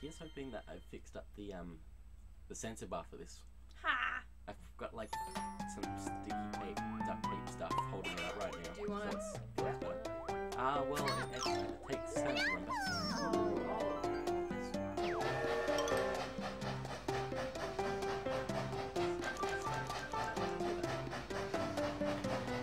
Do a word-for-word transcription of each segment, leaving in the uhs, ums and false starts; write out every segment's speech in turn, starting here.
Here's hoping that I've fixed up the um the sensor bar for this. Ha! I've got like some sticky tape, duct tape stuff holding it up right now. Do you want so to? Ah, well, it actually takes sense, remember?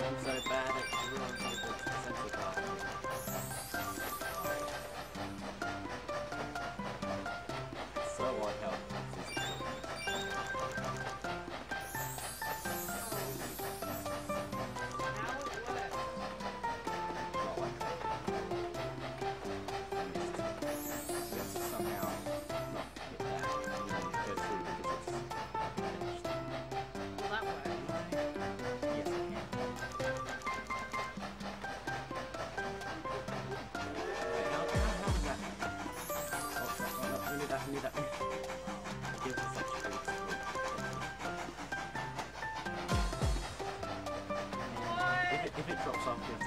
I'm so bad at ruining the sensor bar. If it drops off, it's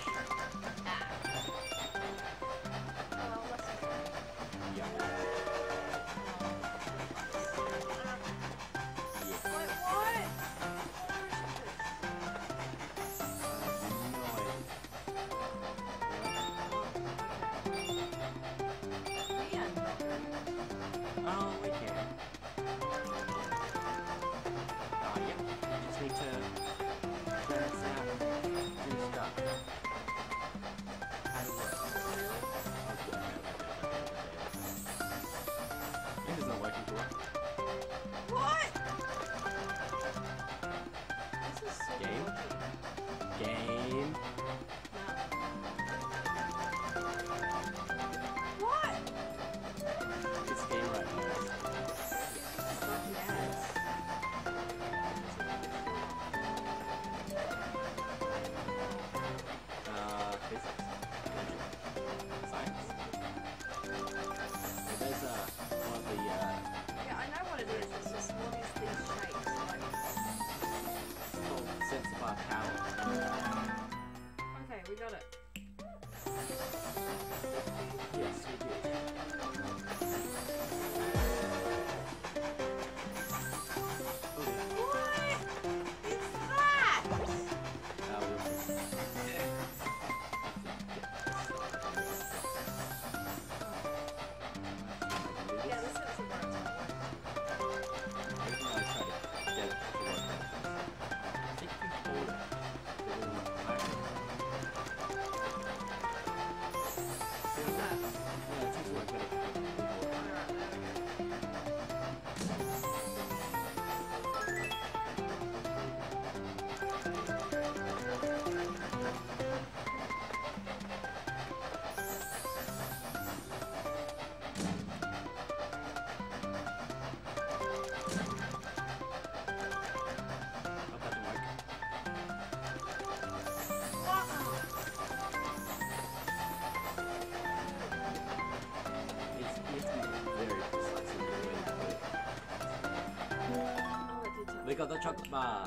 Yeah, this is a 你覺得出嘛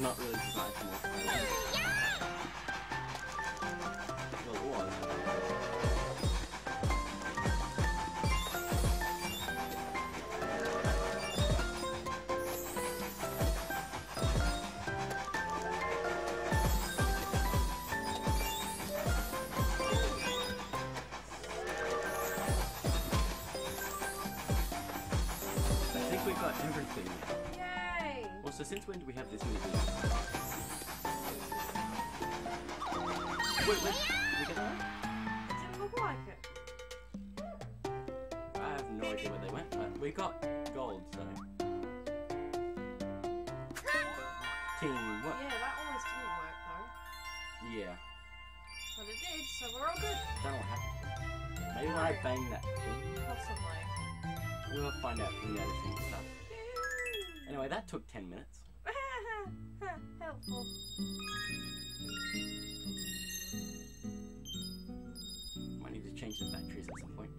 ？Not really designed for more fun. Well, it was. I think we got everything. Yay! Also, since when do we have this movie? Wait, wait, did we get that? It didn't look like it. I have no idea where they went, but we got gold, so... Team, what? Yeah, that almost did. I don't have. Maybe when I bang that thing. Possibly. We'll find out from the other thing stuff. Anyway, that took ten minutes. Helpful. Might need to change the batteries at some point.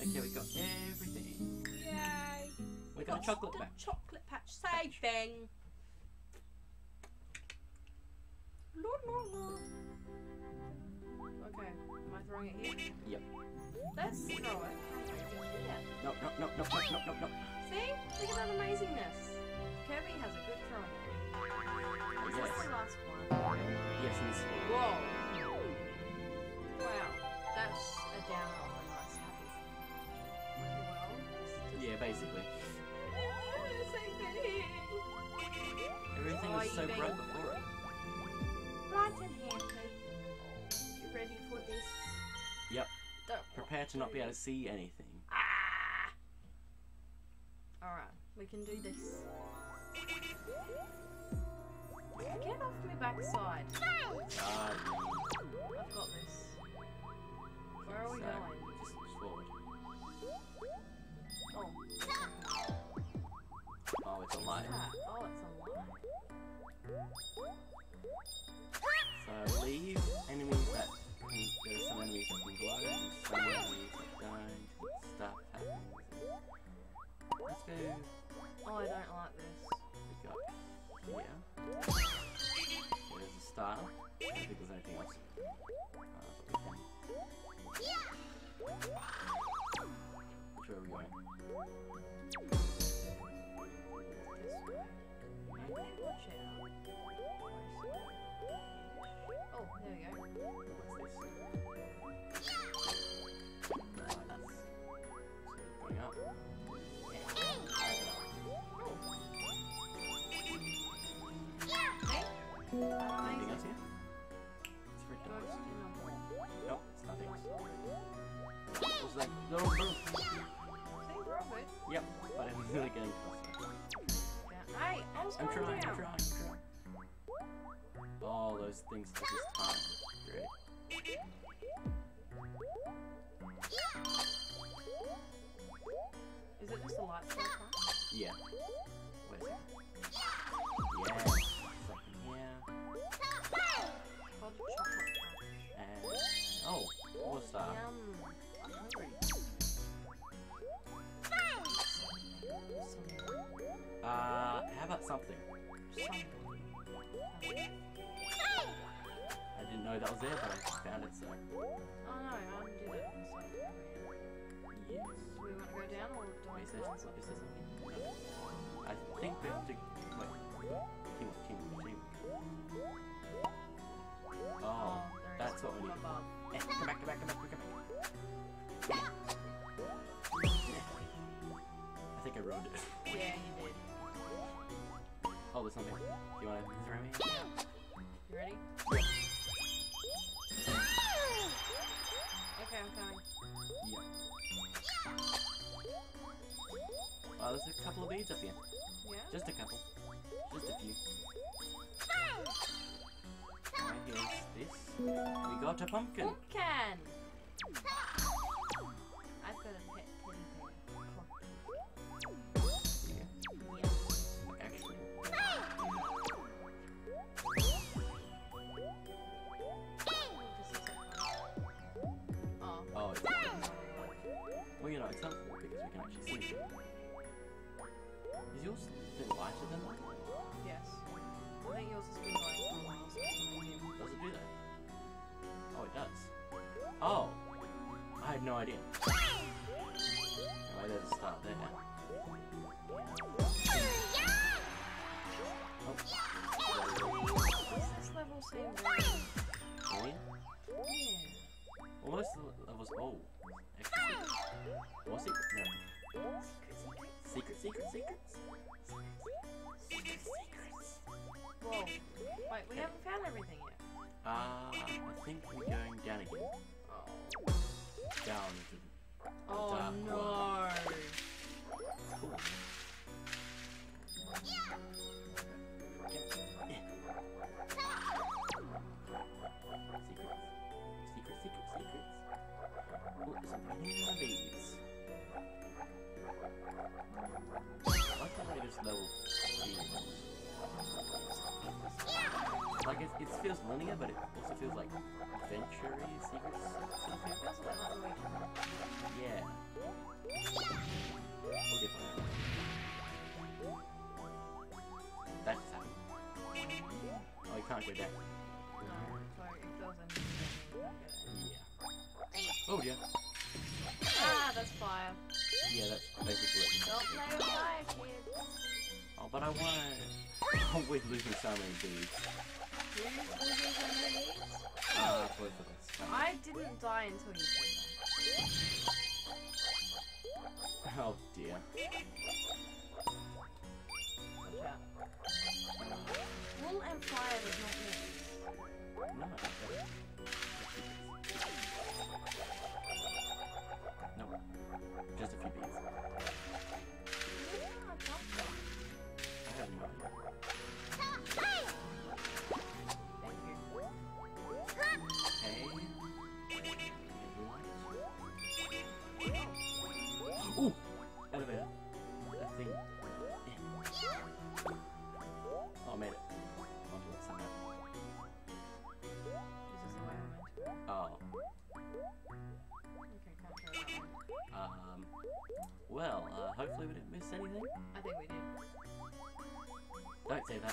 Okay, we got everything. Yay! We got a chocolate patch. Chocolate patch saving. Lord, Lord, Lord. Okay, am I throwing it here? Yep. Let's throw it. Yeah. No, no, no, no, no, no, no, no. See? Look at that amazingness. Kirby has a good throwing. Is this the last one? Yes, it is. Whoa. Wow. That's a downer on a nice happy. Yeah, basically. Everything was so bright before it. Right in here, please. You ready for this? Yep. Don't prepare to not be able to see anything. Ah! Alright, we can do this. Get off my backside. No! Uh, I've got this. Where are we so, going? Just forward. Oh. Oh, it's a light. Oh, it's a light. So leave enemies that there's some enemies that can glow and some enemies that don't and stuff happens. Let's go. Oh, I don't like this. We got here. So there's a star. I don't think there's anything else. Uh, Which way are we going? This way. Okay, watch it out. Oh, there we go. What's this? Yeah. Oh, that's going up. Yeah. Yeah. Anything else here? It's for dogs. No, it's nothing. It's like little boom. Same profit. Yep, but I'm really getting close. I, I was I'm going trying, down. I'm trying, I'm trying. All those things at this time. Great. Is it just a light switch? Yeah. Where's it? Yeah. It's like in here. Called chocolate patch. And oh, all star. I'm hungry. Uh, how about something? Something. I didn't know that was there, but I found it, so... Oh no, I undid it. Yes. Do we want to go down, or do I... Is there something? I think we have to... Wait. Team up, team up, team up. Oh, oh that's what we need. Eh, come back, come back, come back, come back. I think I ruined it. Yeah, you did. Oh, there's something. Do you want to throw me? You ready? Yeah. Okay, I'm coming. Yep. Yeah. Oh, there's a couple of beads up here. Yeah? Just a couple. Just a few. And here's this. We got a pumpkin. Pumpkin! I've got a pet kitty pet. Well, you know, it's helpful because we can actually see. Is yours a bit lighter than mine? Yes. I think yours is a bit lighter than mine. Does it do that? Oh, it does. Oh! I had no idea. Anyway, there's a start there now. Oh. Does this level seem right? Really? Yeah. Almost the levels. Oh. What's it? No. Secrets, secrets, secrets. Secrets, secrets. Whoa. Wait, we haven't found everything yet. Ah, uh, I think we're going down again. Oh. Down to the oh, dark no. Water. Cool. Yeah. Yeah. Secrets. Secrets. guess it feels linear, but it also feels like adventure secrets. Something. Also like that way. Yeah. Okay, fine. That's happening. Oh, you can't go there. No, sorry, it doesn't. Yeah. Oh yeah. Ah, that's fire. Yeah, that's basically it. Don't play with fire, kids. Oh, but I won. Oh, we're losing so many beads. Who's losing so many beads? Ah, uh, both of us. I didn't die until you came back. Oh dear. Watch out. Wool and fire does not mix. No, it doesn't. No. Just a few beads. Yeah, that's I have no idea. Thank you. Hey. Ooh! Elevator. That thing. Yeah. Oh, I made it. Onto it somehow. This is the way I Oh. Okay, can't go that way. Um. Well, uh, hopefully we didn't miss anything. I think we did. Don't say that,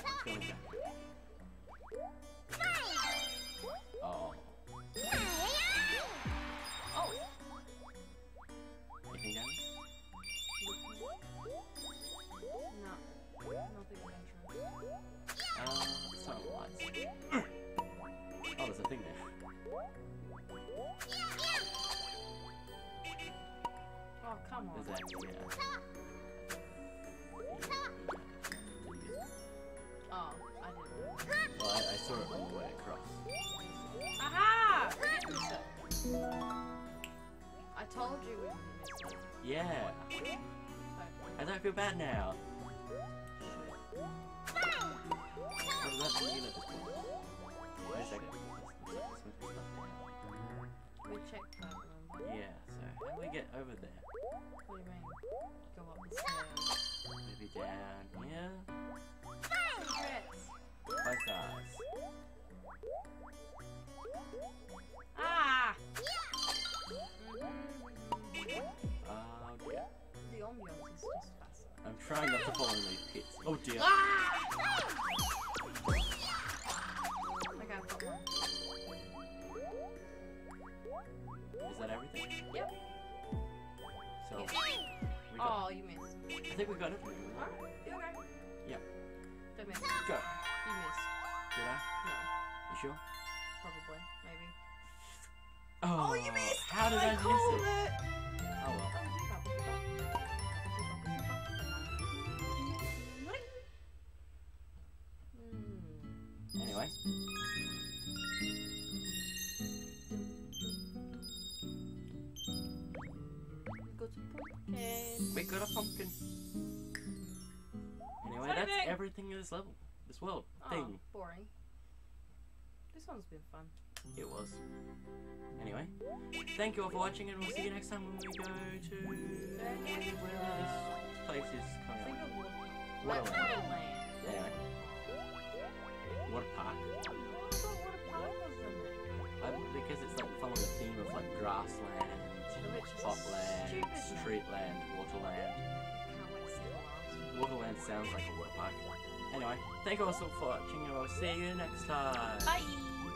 I'm feeling bad. Oh. Oh! Anything down? No. Nothing adventurous. Uh, it's not lights. Oh, there's a thing there. Oh, come on. There's that, yeah. yeah. Oh, I didn't. Well, I, I saw it on the way across. Aha! I told you we were gonna miss it. Yeah. I don't feel bad now. What does that mean at this point? Wait a second. Let's move this stuff down. We checked that one. Yeah, so how do we get over there? What do you mean? Go up the stairs. Maybe down here? Secrets! Five stars. Ah! Mm-hmm. uh, okay. The ambiance is just fascinating. I'm trying not to fall in these pits. Oh dear. Ah! Okay, I've got one. Is that everything? Yep. So. Yeah. We got oh, you missed. I think we got it. Alright, you're okay. Yep. Go. You missed. Did I? No. You sure? Probably. Maybe. Oh, oh you missed! How did I, I miss called it? it? Oh well. Mm. Anyway. We got a pumpkin. We got a pumpkin. Anyway, that's anything. everything in this level, this world, oh, thing. boring. This one's been fun. It was. Anyway, thank you all for watching, and we'll see you next time when we go to where this place is coming up. Water Waterland. Yeah. Water Park. I thought Water Park was the name. Um, because it's like following the theme of like grassland, popland, streetland, waterland. Waterland sounds like a water park. Anyway, thank you all so much for watching, and I'll see you next time. Bye!